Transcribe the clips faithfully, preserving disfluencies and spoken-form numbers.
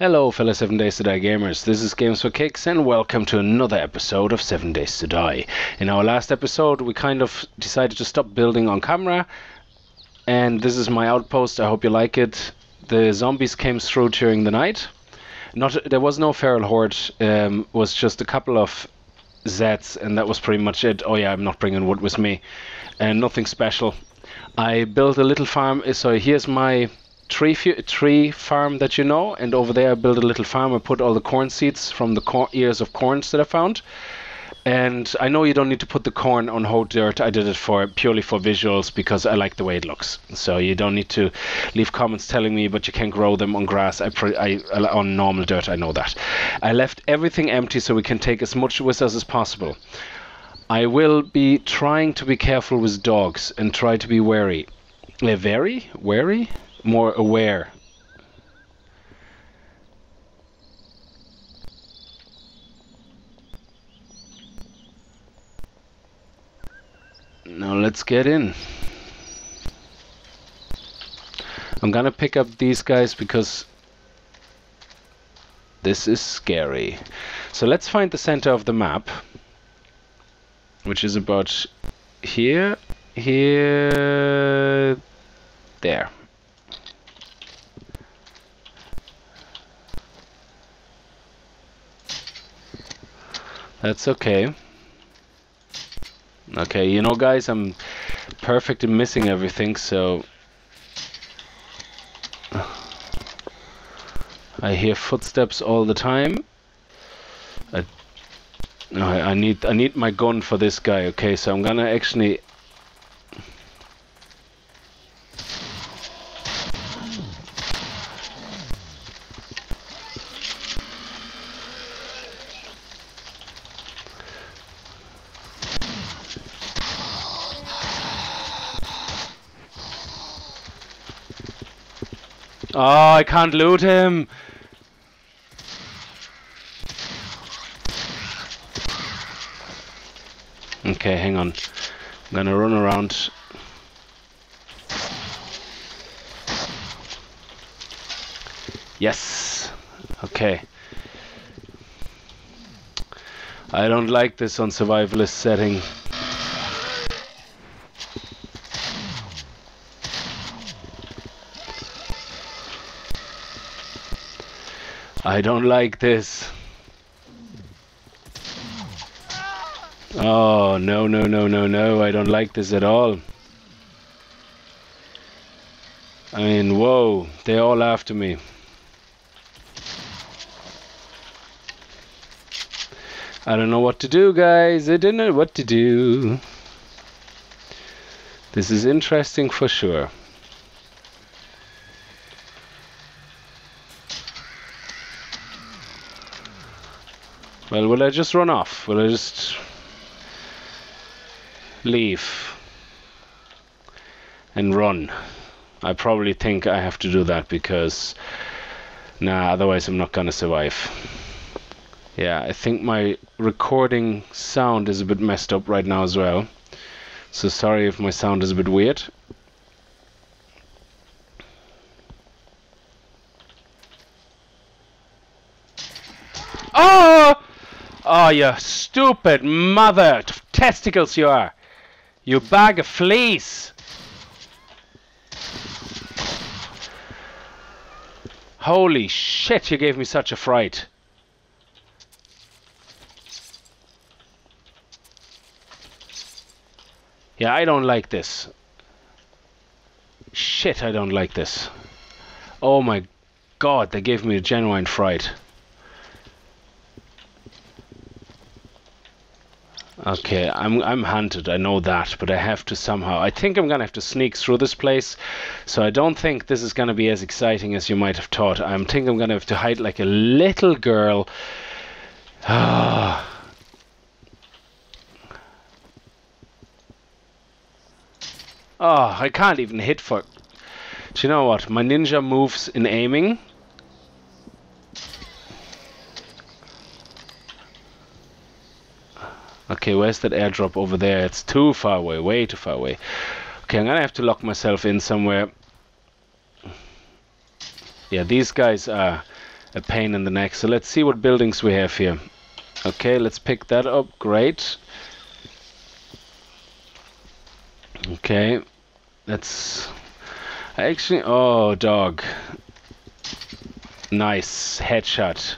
Hello fellow seven days to die gamers, this is Games for Kicks and welcome to another episode of seven days to die. In our last episode we kind of decided to stop building on camera, and this is my outpost. I hope you like it. The zombies came through during the night. Not there was no feral horde, um, it was just a couple of Zeds and that was pretty much it. Oh yeah, I'm not bringing wood with me. And nothing special. I built a little farm, so here's my Tree, tree farm that you know, and over there I built a little farm. I put all the corn seeds from the cor ears of corns that I found. And I know you don't need to put the corn on hot dirt. I did it for purely for visuals because I like the way it looks. So you don't need to leave comments telling me, but you can grow them on grass. I, pre I on normal dirt. I know that. I left everything empty so we can take as much with us as possible. I will be trying to be careful with dogs and try to be wary. Uh, very wary. More aware. Now let's get in. I'm gonna pick up these guys because this is scary. So let's find the center of the map, which is about here, here, there. That's okay. Okay, you know guys, I'm perfect in missing everything, so... I hear footsteps all the time. I, I, I need I need my gun for this guy, okay, so I'm gonna actually... Oh, I can't loot him! Okay, hang on. I'm gonna run around. Yes! Okay. I don't like this on survivalist setting. I don't like this. Oh, no, no, no, no, no. I don't like this at all. I mean, whoa. They're all after me. I don't know what to do, guys. I don't know what to do. This is interesting for sure. Well, will I just run off? Will I just leave and run? I probably think I have to do that because, nah, otherwise I'm not gonna survive. Yeah, I think my recording sound is a bit messed up right now as well. So sorry if my sound is a bit weird. Oh! Oh, you stupid mother of testicles you are! You bag of fleas! Holy shit, you gave me such a fright. Yeah, I don't like this. Shit, I don't like this. Oh my god, they gave me a genuine fright. Okay, I'm I'm hunted, I know that, but I have to somehow... I think I'm gonna have to sneak through this place, so I don't think this is gonna be as exciting as you might have thought. I think I'm gonna have to hide like a little girl. Oh, I can't even hit for... Do you know what? My ninja moves in aiming... Okay, where's that airdrop over there? It's too far away, way too far away. Okay, I'm gonna have to lock myself in somewhere. Yeah, these guys are a pain in the neck. So let's see what buildings we have here. Okay, let's pick that up. Great. Okay, let's actually, oh dog, nice headshot.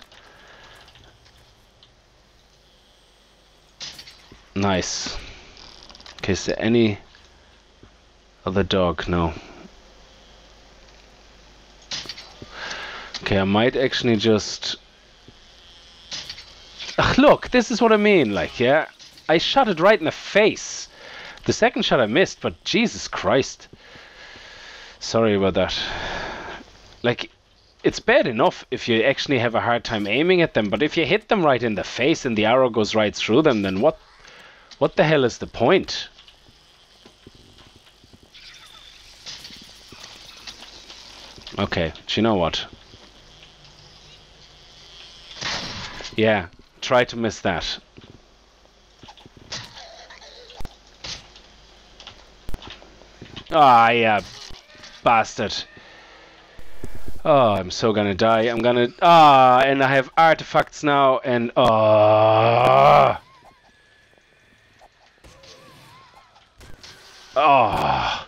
Nice. Okay, is there any other dog? No. Okay, I might actually just... Ugh, look, this is what I mean, like, yeah? I shot it right in the face. The second shot I missed, but Jesus Christ. Sorry about that. Like, it's bad enough if you actually have a hard time aiming at them, but if you hit them right in the face and the arrow goes right through them, then what... What the hell is the point? Okay, do you know what? Yeah, try to miss that. Ah, yeah, bastard. Oh, I'm so gonna die. I'm gonna... Ah, and I have artifacts now, and... Ah... Oh,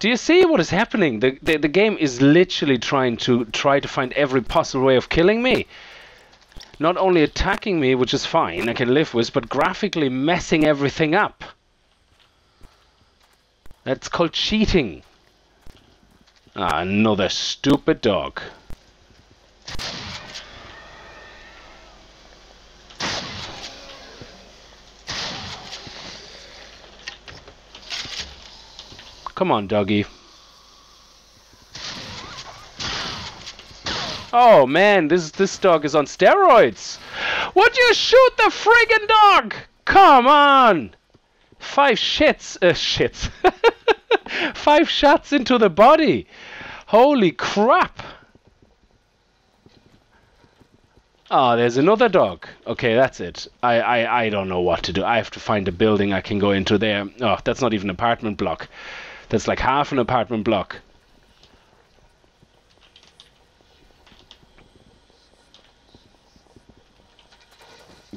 do you see what is happening? The, the the game is literally trying to try to find every possible way of killing me. Not only attacking me, which is fine, I can live with, but graphically messing everything up. That's called cheating. Ah, another stupid dog. Come on, doggy. Oh man, this this dog is on steroids. Would you shoot the friggin' dog? Come on! Five shits, uh, shits. Five shots into the body. Holy crap! Ah, oh, there's another dog. Okay, that's it. I, I I don't know what to do. I have to find a building I can go into there. Oh, that's not even an apartment block. That's like half an apartment block.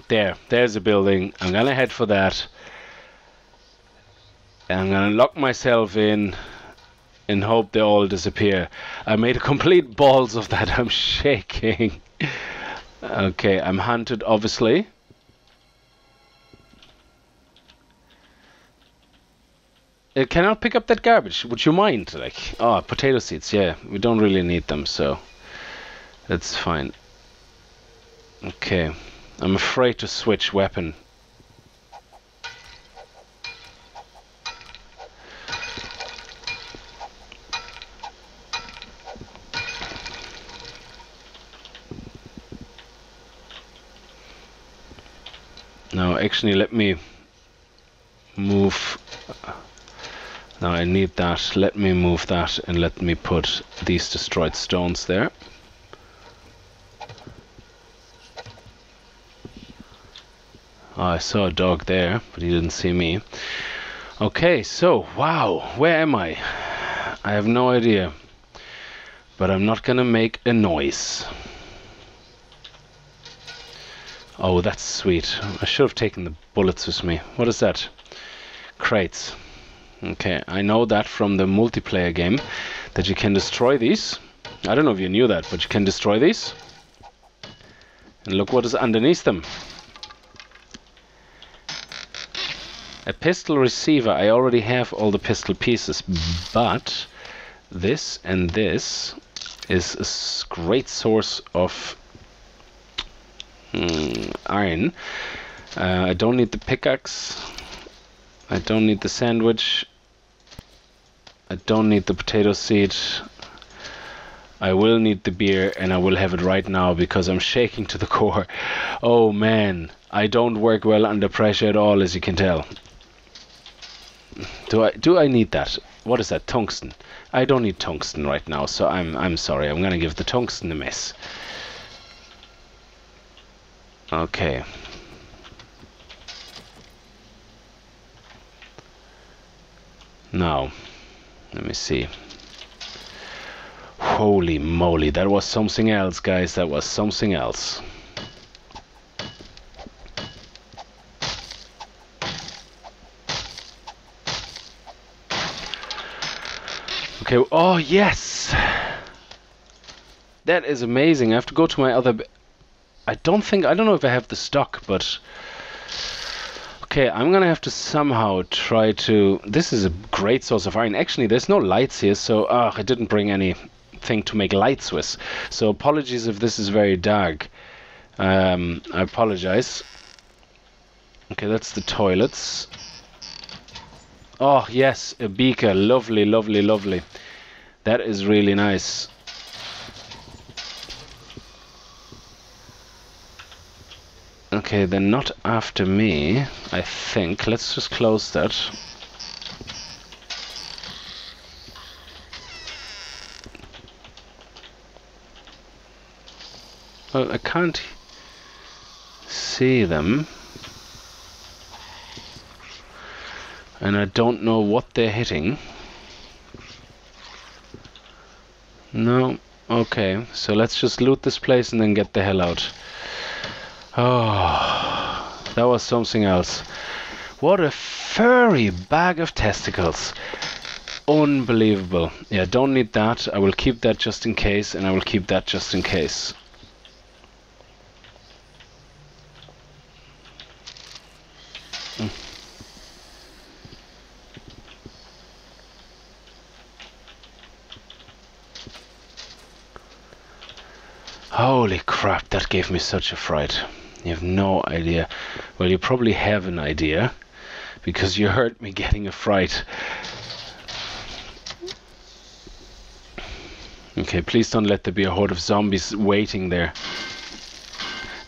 There, there's a building. I'm gonna head for that. And I'm gonna lock myself in and hope they all disappear. I made a complete balls of that. I'm shaking. Okay, I'm hunted, obviously. It cannot pick up that garbage. Would you mind? Like, oh, potato seeds. Yeah, we don't really need them, so that's fine. Okay, I'm afraid to switch weapon. Now, actually, let me move. Now I need that. Let me move that and let me put these destroyed stones there. Oh, I saw a dog there, but he didn't see me. Okay, so, wow, where am I? I have no idea. But I'm not gonna make a noise. Oh, that's sweet. I should have taken the bullets with me. What is that? Crates. Okay, I know that from the multiplayer game, that you can destroy these. I don't know if you knew that, but you can destroy these. And look what is underneath them. A pistol receiver. I already have all the pistol pieces, but this and this is a great source of mm, iron. Uh, I don't need the pickaxe. I don't need the sandwich. I don't need the potato seed. I will need the beer, and I will have it right now because I'm shaking to the core. Oh man, I don't work well under pressure at all, as you can tell. Do I do I need that? What is that? Tungsten. I don't need tungsten right now, so I'm I'm sorry. I'm gonna give the tungsten a miss. Okay. Now, let me see. Holy moly, that was something else, guys. That was something else. Okay, oh yes! That is amazing. I have to go to my other... B I don't think... I don't know if I have the stock, but... Okay, I'm gonna have to somehow try to... This is a great source of iron. Actually, there's no lights here, so... Ah, oh, I didn't bring anything to make lights with. So apologies if this is very dark. Um, I apologize. Okay, that's the toilets. Oh, yes, a beaker. Lovely, lovely, lovely. That is really nice. Okay, they're not after me, I think. Let's just close that. Well, I can't see them. And I don't know what they're hitting. No. Okay, so let's just loot this place and then get the hell out. Oh, that was something else. What a furry bag of testicles. Unbelievable. Yeah, don't need that. I will keep that just in case, and I will keep that just in case. Mm. Holy crap, that gave me such a fright. You have no idea. Well, you probably have an idea, because you heard me getting a fright. Okay, please don't let there be a horde of zombies waiting there.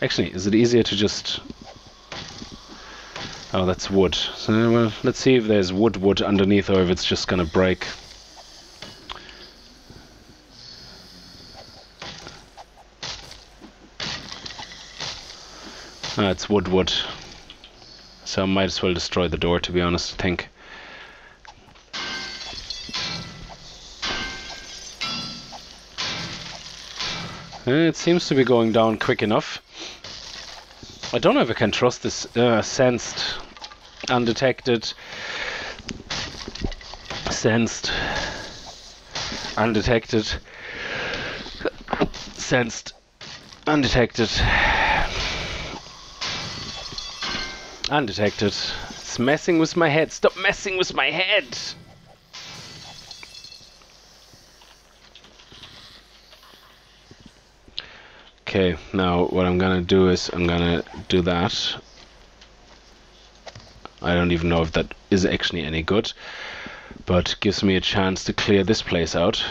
Actually, is it easier to just... Oh, that's wood. So, well, let's see if there's wood wood underneath or if it's just gonna break. Ah, it's wood wood. So I might as well destroy the door, to be honest, I think. It seems to be going down quick enough. I don't know if I can trust this uh, sensed, undetected, sensed, undetected, sensed, undetected. Undetected. It's messing with my head. Stop messing with my head! Okay, now what I'm gonna do is I'm gonna do that. I don't even know if that is actually any good, but gives me a chance to clear this place out.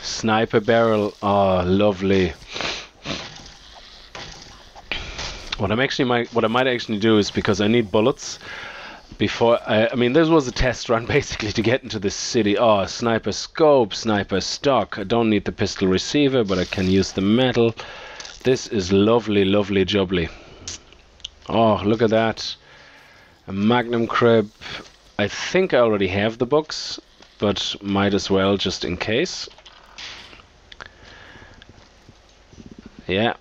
Sniper barrel, ah, oh, lovely. What I'm actually might, what I might actually do is, because I need bullets. Before I, I mean, this was a test run basically to get into this city. Ah, oh, sniper scope, sniper stock. I don't need the pistol receiver, but I can use the metal. This is lovely, lovely, jubbly. Oh, look at that! A magnum crib. I think I already have the box, but might as well just in case. Yeah,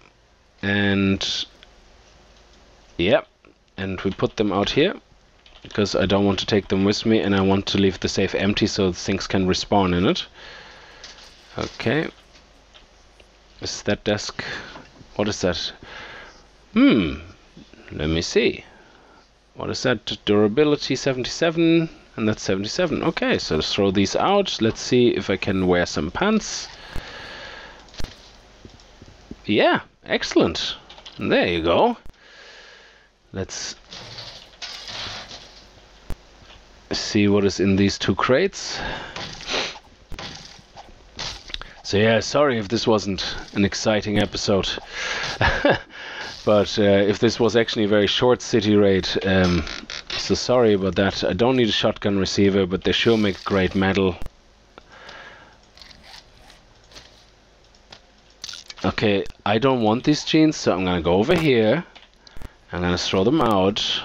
and yeah, and we put them out here because I don't want to take them with me, and I want to leave the safe empty so things can respawn in it. Okay, is that desk? What is that? Hmm. Let me see. What is that? Durability seventy-seven, and that's seventy-seven. Okay, so let's throw these out. Let's see if I can wear some pants. Yeah, excellent. There you go. Let's see what is in these two crates. So yeah, sorry if this wasn't an exciting episode. But uh, if this was actually a very short city raid, um, so sorry about that. I don't need a shotgun receiver, but they sure make great metal. Okay, I don't want these jeans, so I'm gonna go over here I'm gonna throw them out.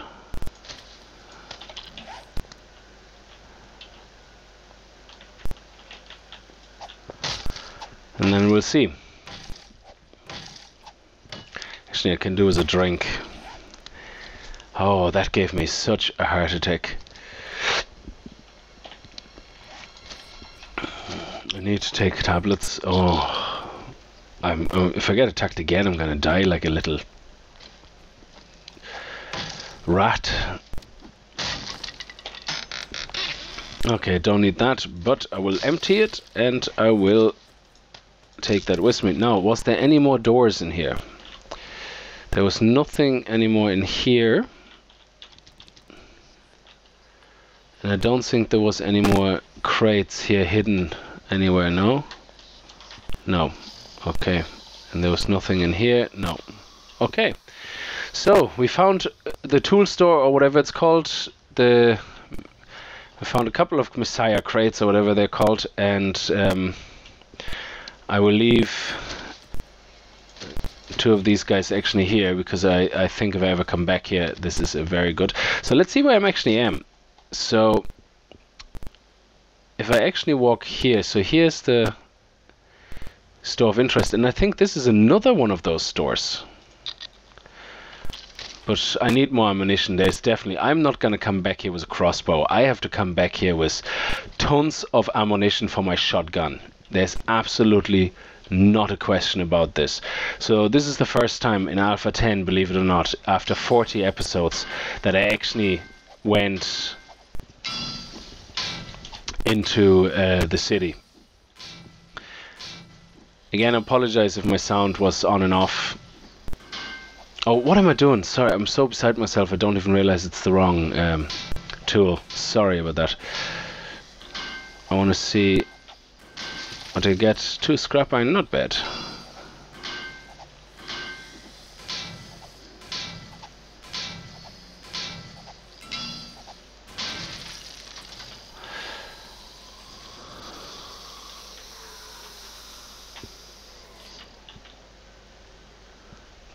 And then we'll see. Actually, I can do with a drink. Oh, that gave me such a heart attack. I need to take tablets. Oh, I'm, um, if I get attacked again, I'm gonna die like a little rat. Okay, don't need that, but I will empty it and I will take that with me. Now, was there any more doors in here? There was nothing anymore in here. And I don't think there was any more crates here hidden anywhere, no? No. Okay. And there was nothing in here? No. Okay. So, we found the tool store or whatever it's called. The I found a couple of Messiah crates or whatever they're called, and um, I will leave two of these guys actually here, because I, I think if I ever come back here, this is a very good. So let's see where I actually am. So if I actually walk here, so here's the store of interest, and I think this is another one of those stores. But I need more ammunition. There's definitely... I'm not going to come back here with a crossbow. I have to come back here with tons of ammunition for my shotgun. There's absolutely not a question about this. So this is the first time in Alpha ten, believe it or not, after forty episodes, that I actually went into uh, the city. Again, I apologize if my sound was on and off. Oh, what am I doing? Sorry, I'm so beside myself, I don't even realize it's the wrong um, tool. Sorry about that. I want to see... But I get two scrap iron, not bad.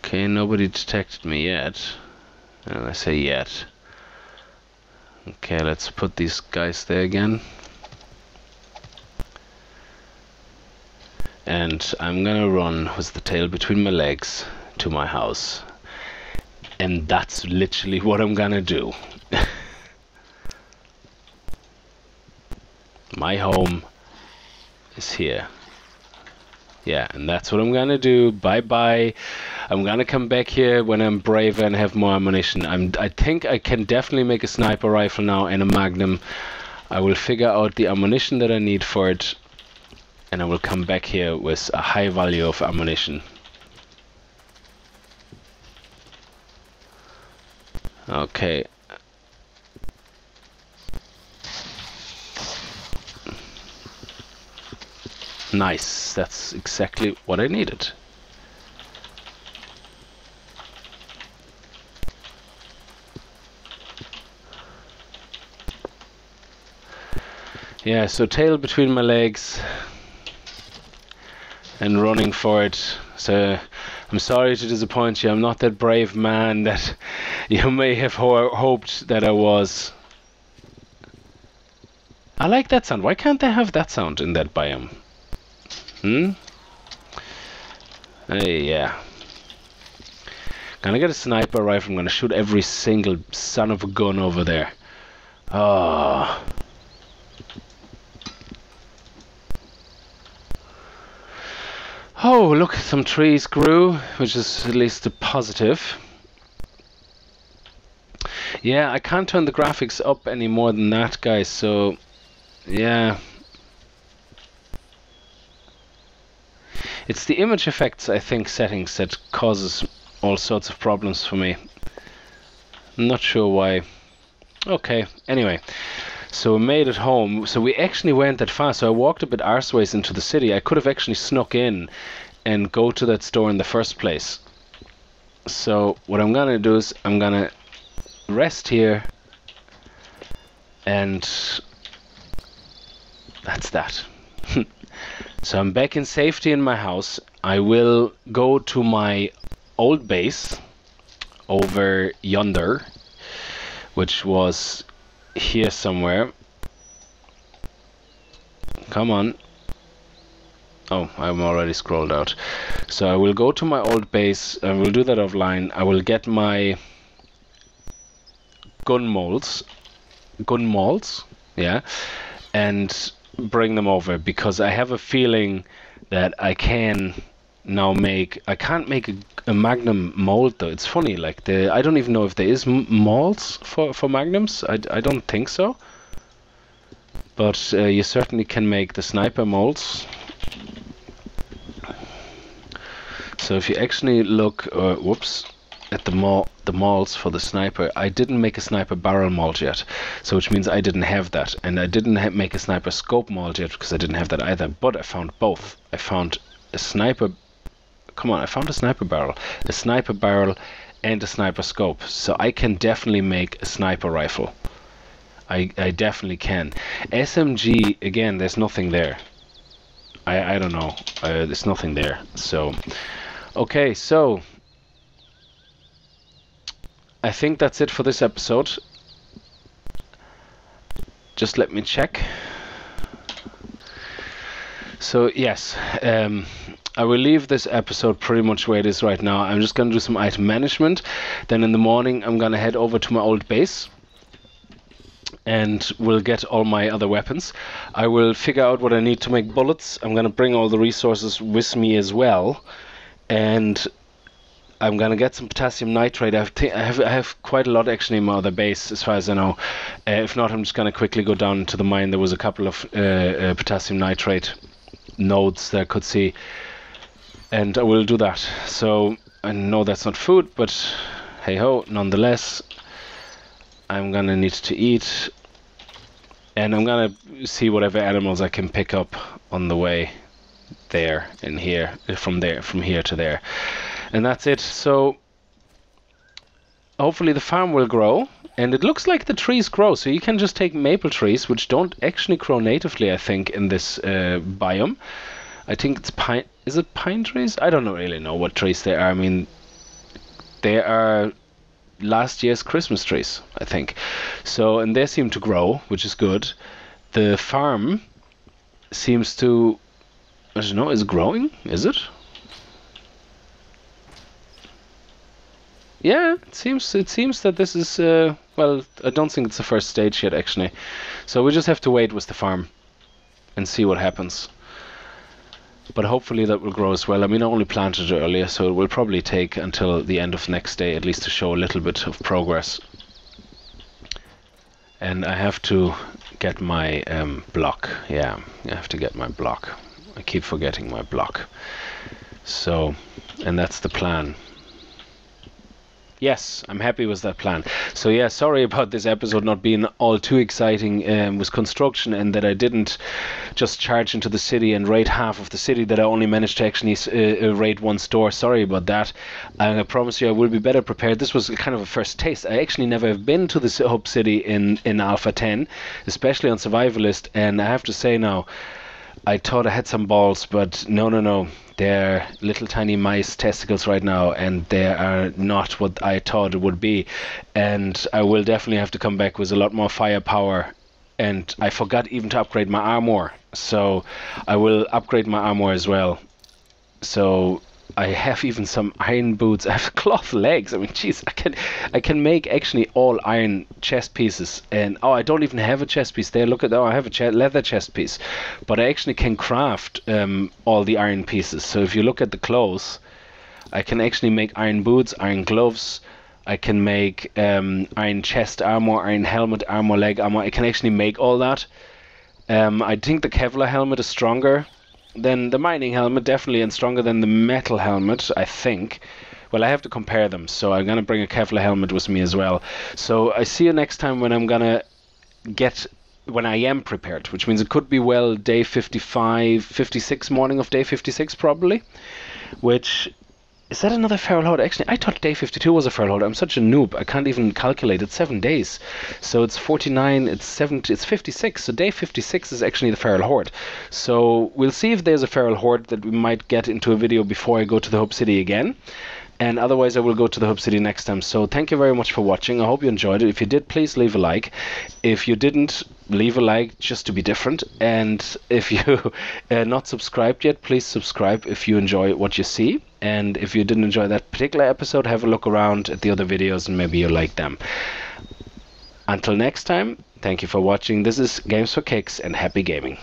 Okay, nobody detected me yet. And I say yet. Okay, let's put these guys there again. And I'm gonna run with the tail between my legs to my house. And that's literally what I'm gonna do. My home is here. Yeah, and that's what I'm gonna do. Bye-bye. I'm gonna come back here when I'm braver and have more ammunition. I'm, I think I can definitely make a sniper rifle now and a magnum. I will figure out the ammunition that I need for it. And I will come back here with a high value of ammunition. Okay. Nice, that's exactly what I needed. Yeah, so tail between my legs. And running for it. So I'm sorry to disappoint you. I'm not that brave man that you may have ho hoped that I was. I like that sound. Why can't they have that sound in that biome? Hmm? Hey, yeah. Gonna get a sniper rifle. I'm gonna shoot every single son of a gun over there. Ah. Oh. Oh, look, some trees grew, which is at least a positive. Yeah, I can't turn the graphics up any more than that, guys, so... Yeah. It's the image effects, I think, settings that causes all sorts of problems for me. I'm not sure why. Okay, anyway. So we made it home. So we actually weren't that far. So I walked a bit arseways into the city. I could have actually snuck in and go to that store in the first place. So what I'm gonna do is I'm gonna rest here, and that's that. So I'm back in safety in my house. I will go to my old base. over yonder, which was here somewhere. Come on. Oh, I'm already scrolled out. So I will go to my old base, and we'll do that offline. I will get my gun molds, gun molds, yeah, and bring them over, because I have a feeling that I can now make. I can't make a, a Magnum mold though. It's funny, like the I don't even know if there is m molds for for Magnums. I I don't think so. But uh, you certainly can make the sniper molds. So if you actually look, uh, whoops, at the mol the molds for the sniper, I didn't make a sniper barrel mold yet, so which means I didn't have that, and I didn't ha make a sniper scope mold yet because I didn't have that either. But I found both. I found a sniper. Come on, I found a sniper barrel, a sniper barrel, and a sniper scope. So I can definitely make a sniper rifle. I I definitely can. S M G again. There's nothing there. I I don't know. Uh, there's nothing there. So. Okay, so I think that's it for this episode. Just let me check. So yes, um, I will leave this episode pretty much where it is right now. I'm just gonna do some item management. Then in the morning I'm gonna head over to my old base and we'll get all my other weapons. I will figure out what I need to make bullets. I'm gonna bring all the resources with me as well. And I'm gonna get some potassium nitrate. I have I have quite a lot actually in my other base, as far as I know. Uh, if not, I'm just gonna quickly go down to the mine. There was a couple of uh, uh, potassium nitrate nodes that I could see, and I will do that. So I know that's not food, but hey ho, nonetheless, I'm gonna need to eat, and I'm gonna see whatever animals I can pick up on the way. There and here, from there, from here to there, and that's it. So hopefully the farm will grow, and it looks like the trees grow, so you can just take maple trees, which don't actually grow natively, I think, in this uh, biome. I think it's pine. Is it pine trees? I don't really know what trees they are. I mean, they are last year's Christmas trees, I think. So, and they seem to grow, which is good. The farm seems to, I don't know, is it growing? Is it? Yeah, it seems it seems that this is uh, well, I don't think it's the first stage yet actually. So we just have to wait with the farm and see what happens. But hopefully that will grow as well. I mean, I only planted it earlier, so it will probably take until the end of next day at least to show a little bit of progress. And I have to get my um, block. Yeah, I have to get my block. I keep forgetting my block. So, and that's the plan. Yes, I'm happy with that plan. So yeah, sorry about this episode not being all too exciting um, with construction, and that I didn't just charge into the city and raid half of the city, that I only managed to actually uh, raid one store. Sorry about that. And I promise you I will be better prepared. This was kind of a first taste. I actually never have been to this Hope City in, in Alpha ten, especially on Survivalist, and I have to say now, I thought I had some balls, but no, no, no. They're little tiny mice testicles right now, and they are not what I thought it would be. And I will definitely have to come back with a lot more firepower. And I forgot even to upgrade my armor. So I will upgrade my armor as well. So I have even some iron boots. I have cloth legs. I mean, jeez, I can, I can make actually all iron chest pieces. And oh, I don't even have a chest piece there. Look at, oh, I have a ch leather chest piece, but I actually can craft um, all the iron pieces. So if you look at the clothes, I can actually make iron boots, iron gloves. I can make um, iron chest armor, iron helmet, armor leg armor. I can actually make all that. Um, I think the Kevlar helmet is stronger than the mining helmet, definitely, and stronger than the metal helmet, I think. Well, I have to compare them, so I'm gonna bring a Kevlar helmet with me as well. So I see you next time when I'm gonna get, when I am prepared, which means it could be, well, day fifty-five, fifty-six, morning of day fifty-six probably. Which, is that another feral horde? Actually, I thought day fifty-two was a feral horde. I'm such a noob, I can't even calculate. It's seven days, so it's forty-nine, it's seventy, it's fifty-six, so day fifty-six is actually the feral horde. So we'll see if there's a feral horde that we might get into a video before I go to the Hope City again. And otherwise, I will go to the Hub City next time. So thank you very much for watching. I hope you enjoyed it. If you did, please leave a like. If you didn't, leave a like just to be different. And if you are not subscribed yet, please subscribe if you enjoy what you see. And if you didn't enjoy that particular episode, have a look around at the other videos and maybe you like them. Until next time, thank you for watching. This is Games for Kicks and happy gaming.